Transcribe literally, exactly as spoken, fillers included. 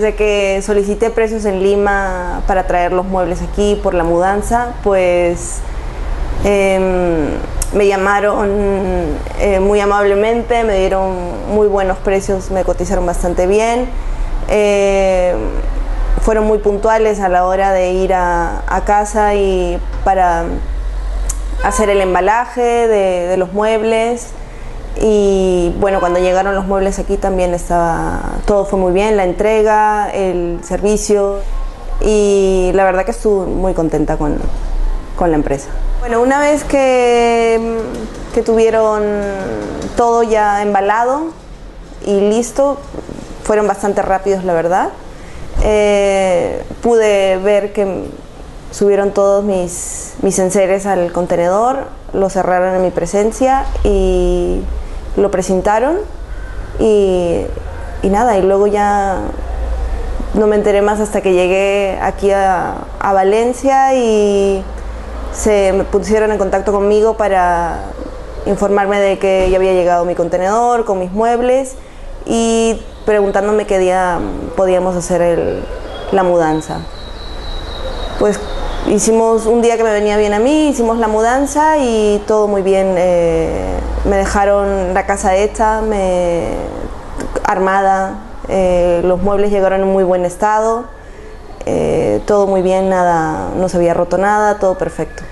desde que solicité precios en Lima para traer los muebles aquí por la mudanza, pues eh, me llamaron eh, muy amablemente, me dieron muy buenos precios, me cotizaron bastante bien. Eh, fueron muy puntuales a la hora de ir a, a casa y para hacer el embalaje de, de los muebles. Y bueno, cuando llegaron los muebles aquí también estaba, todo fue muy bien, la entrega, el servicio, y la verdad que estuve muy contenta con, con la empresa. Bueno, una vez que, que tuvieron todo ya embalado y listo, fueron bastante rápidos, la verdad. Eh, pude ver que subieron todos mis, mis enseres al contenedor, lo cerraron en mi presencia y lo presentaron y, y nada, y luego ya no me enteré más hasta que llegué aquí a, a Valencia y se me pusieron en contacto conmigo para informarme de que ya había llegado mi contenedor con mis muebles y preguntándome qué día podíamos hacer el, la mudanza. Pues hicimos un día que me venía bien a mí, hicimos la mudanza y todo muy bien. Eh, me dejaron la casa hecha, me, armada, eh, los muebles llegaron en muy buen estado, eh, todo muy bien, nada, no se había roto nada, todo perfecto.